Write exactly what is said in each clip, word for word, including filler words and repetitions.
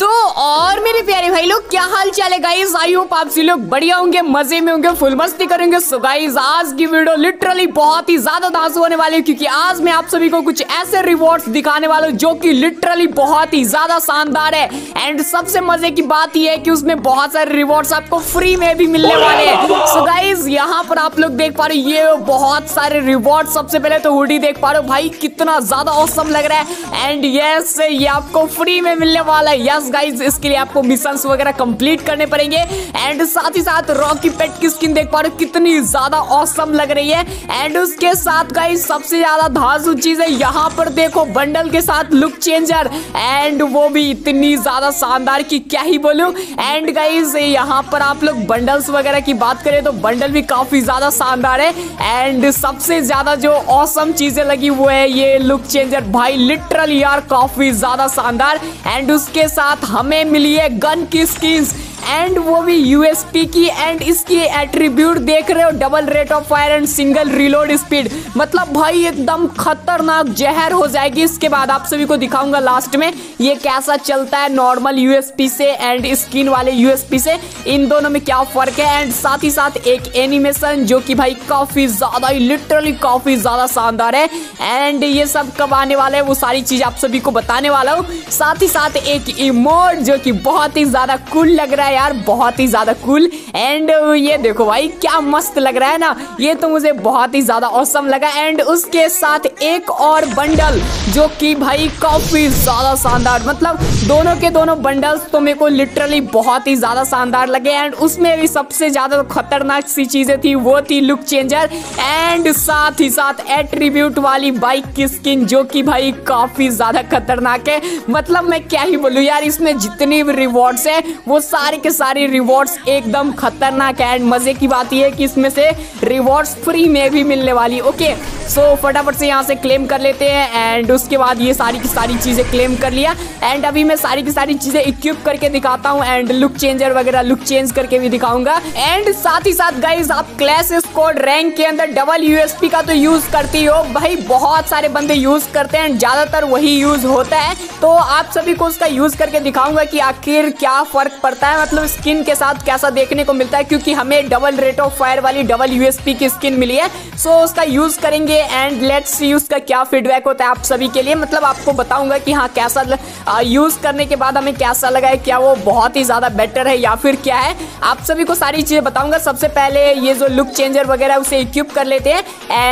तो और मेरे प्यारे भाई लोग क्या हाल चाल है गाइस, आई होप आप सभी लोग बढ़िया होंगे, मजे में होंगे, फुल मस्ती करेंगे। सो गाइस आज की वीडियो लिटरली बहुत ही ज्यादा धांसू होने वाली है क्योंकि आज मैं आप सभी को कुछ ऐसे रिवॉर्ड्स दिखाने वाला हूँ जो कि लिटरली बहुत ही ज्यादा शानदार है। एंड सबसे मजे की बात यह है कि उसमें बहुत सारे रिवॉर्ड्स आपको फ्री में भी मिलने वाले हैं। सो गाइस यहाँ पर आप लोग देख पा रहे हो ये बहुत सारे रिवॉर्ड। सबसे पहले तो हुडी देख पा रहे हो भाई, कितना ज्यादा ऑसम लग रहा है। एंड यस ये आपको फ्री में मिलने वाला है। यस गाइस इसके लिए आपको मिशंस वगैरह कंप्लीट करने पड़ेंगे। एंड साथ ही साथ रॉकी पेट की स्किन देख पा रहे हो कितनी ज्यादा ऑसम लग रही है। एंड उसके साथ गाइस सबसे ज्यादा धांसू चीज है यहाँ पर देखो बंडल के साथ लुक चेंजर, एंड वो भी इतनी ज्यादा शानदार कि क्या ही बोलूं। एंड गाइस यहाँ पर आप लोग बंडल्स वगैरह की बात करें तो बंडल भी काफी ज्यादा शानदार है। एंड सबसे ज्यादा जो ऑसम चीजें लगी वो है ये लुक चेंजर भाई, लिटरली यार काफी ज्यादा शानदार। एंड उसके साथ हमें मिली है गन की स्किन्स एंड वो भी यूएसपी की। एंड इसकी एट्रीब्यूट देख रहे हो, double rate of fire and single reload speed, मतलब भाई एकदम खतरनाक जहर हो जाएगी। इसके बाद आप सभी को दिखाऊंगा लास्ट में ये कैसा चलता है नॉर्मल यूएसपी से एंड स्किन वाले यूएसपी से, इन दोनों में क्या फर्क है। एंड साथ ही साथ एक एनिमेशन जो कि भाई काफी ज्यादा लिटरली काफी ज्यादा शानदार है। एंड ये सब कब आने वाला है वो सारी चीज आप सभी को बताने वाला हूँ। साथ ही साथ एक इमोट जो कि बहुत ही ज्यादा कूल लग रहा है यार, बहुत ही ज्यादा कूल। एंड ये देखो भाई क्या मस्त लग रहा है ना, ये तो मुझे बहुत ही ज्यादा ऑसम लगा। एंड उसके साथ एक और बंडल जो कि भाई काफी ज्यादा शानदार, मतलब दोनों के दोनों बंडल्स तो मेरे को लिटरली बहुत ही ज्यादा शानदार लगे। एंड उसमें भी सबसे ज्यादा खतरनाक सी चीजें थी वो थी लुक चेंजर एंड साथ ही साथ एट्रीब्यूट वाली बाइक की स्किन जो कि भाई काफी ज्यादा खतरनाक है। मतलब मैं क्या ही बोलूं यार, इसमें जितने भी रिवॉर्ड्स है वो सारे के सारे रिवॉर्ड्स एकदम खतरनाक है। एंड मजे की बात यह है कि इसमें से रिवॉर्ड्स फ्री में भी मिलने वाली। ओके सो so, फटाफट से यहाँ से क्लेम कर लेते हैं। एंड उसके बाद ये सारी की सारी चीज़ें क्लेम कर लिया। एंड अभी मैं सारी की सारी चीज़ें इक्विप करके दिखाता हूँ एंड लुक चेंजर वगैरह लुक चेंज करके भी दिखाऊंगा। एंड साथ ही साथ गाइज आप क्लैश स्क्वाड रैंक के अंदर डबल यूएसपी का तो यूज़ करती हो भाई, बहुत सारे बंदे यूज़ करते हैं, ज़्यादातर वही यूज़ होता है। तो आप सभी को उसका यूज़ करके दिखाऊंगा कि आखिर क्या फ़र्क पड़ता है, मतलब स्किन के साथ कैसा देखने को मिलता है, क्योंकि हमें डबल रेट ऑफ फायर वाली डबल यूएसपी की स्किन मिली है। सो so, उसका यूज़ करेंगे एंड लेट्स सी उसका क्या फीडबैक होता है आप सभी के लिए। मतलब आपको बताऊंगा कि हाँ कैसा यूज़ करने के बाद हमें कैसा लगा है, क्या वो बहुत ही ज़्यादा बेटर है या फिर क्या है, आप सभी को सारी चीज़ें बताऊंगा। सबसे पहले ये जो लुक चेंजर वगैरह उसे इक्विप कर लेते हैं।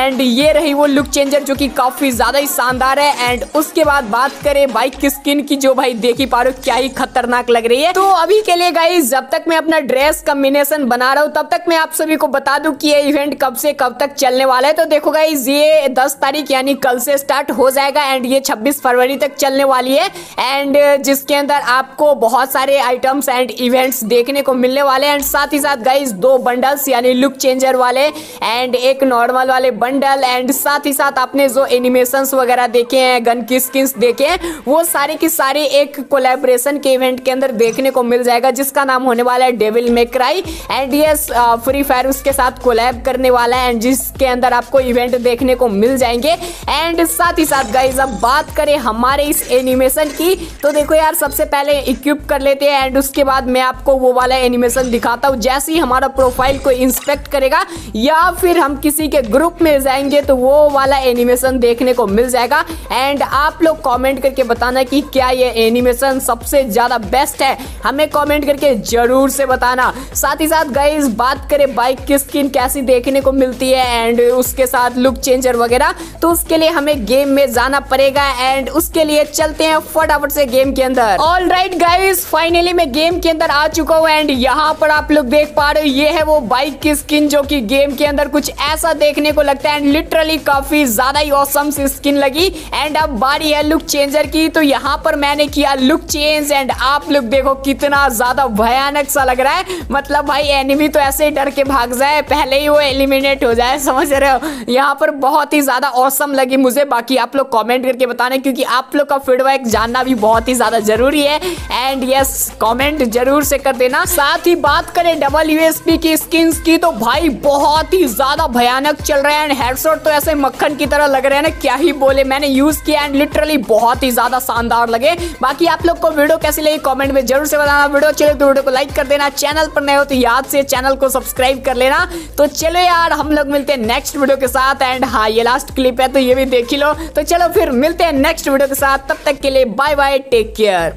एंड ये रही वो लुक चेंजर जो कि काफ़ी ज़्यादा ही शानदार है। एंड उसके बाद बात करें बाइक की स्किन की जो भाई देख ही पा रहे हो क्या ही खतरनाक लग रही है। तो अभी के लिए गाइस जब तक मैं अपना ड्रेस कॉम्बिनेशन बना रहा हूँ तब तक मैं आप सभी को बता दूँ कि ये इवेंट कब से कब तक चलने वाला है। तो देखो गाइस ये दस तारीख यानी कल से स्टार्ट हो जाएगा एंड ये छब्बीस फरवरी तक चलने वाली है। एंड जिसके अंदर आपको बहुत सारे आइटम्स एंड इवेंट्स देखने को मिलने वाले हैं। एंड साथ ही साथ गाइस दो बंडल्स यानी लुक चेंजर वाले एंड एक नॉर्मल वाले बंडल। एंड साथ ही साथ आपने जो एनिमेशंस वगैरह देखे हैं, गन की स्किन्स देखे हैं, वो सारे के सारे एक कोलैबोरेशन के इवेंट के अंदर देखने को मिल जाएगा जिसका नाम होने वाला है Devil May Cry. And yes free fire उसके साथ कोलैब करने वाला है एंड जिसके अंदर आपको इवेंट देखने को मिल जाएंगे। एंड साथ ही साथ गाइज अब बात करें हमारे इस एनिमेशन की तो देखो यार सबसे पहले इक्विप कर लेते हैं एंड उसके बाद मैं आपको वो वाला एनिमेशन दिखाता हूँ। जैसे ही हमारा प्रोफाइल को इंस्पेक्ट करेगा या फिर हम किसी के ग्रुप में जाएंगे तो वो वाला एनिमेशन देखने को मिल जाएगा। एंड आप लोग कॉमेंट करके बताना कि क्या ये एनिमेशन सबसे ज़्यादा बेस्ट है, हमें कॉमेंट करके जरूर से बताना। साथ ही साथ गाइज बात करें बाइक की स्किन कैसी देखने को मिलती है एंड उसके साथ लुक चेंजर वगैरह, तो उसके लिए हमें गेम में जाना पड़ेगा एंड उसके लिए चलते हैं फटाफट से गेम के अंदर। ऑलराइट गाइस फाइनली मैं गेम के अंदर आ चुका हूँ एंड यहाँ पर आप लोग देख पा रहे हो ये है वो बाइक की स्किन जो कि गेम के अंदर कुछ ऐसा देखने को लगता है एंड लिटरली काफी ज्यादा ही ऑसम सी स्किन लगी। एंड अब बारी है लुक चेंजर की, तो यहाँ पर मैंने किया लुक चेंज एंड आप लोग देखो कितना ज्यादा भयानक सा लग रहा है। मतलब भाई एनिमी तो ऐसे ही डर के भाग जाए, पहले ही वो एलिमिनेट हो जाए, समझ रहे हो। यहाँ पर बहुत ही ज़्यादा औसम लगी मुझे। बाकी आप लोग कमेंट करके बताना, क्योंकि आप लोग का फीडबैक जानना भी बहुत ही ज़्यादा ज़रूरी है। एंड यस, कमेंट जरूर से कर देना। साथ ही बात करें डबल यूएसपी की स्किन्स की, तो भाई बहुत ही ज़्यादा भयानक चल रहे हैं। हेडशॉट तो ऐसे मक्खन की तरह लग रहे हैं ना, क्या ही बोले। मैंने यूज़ किया एंड लिटरली बहुत ही ज़्यादा शानदार लगे। बाकी आप लोग को वीडियो कैसी लगी कमेंट में जरूर से बताना। वीडियो चले तो वीडियो को लाइक कर देना, चैनल पर नए हो तो याद से चैनल को सब्सक्राइब कर लेना। तो चलो यार, हम लोग मिलते हैं नेक्स्ट वीडियो के साथ। एंड हाँ, ये लास्ट क्लिप है तो ये भी देख ही लो। तो चलो फिर मिलते हैं नेक्स्ट वीडियो के साथ, तब तक के लिए बाय बाय, टेक केयर।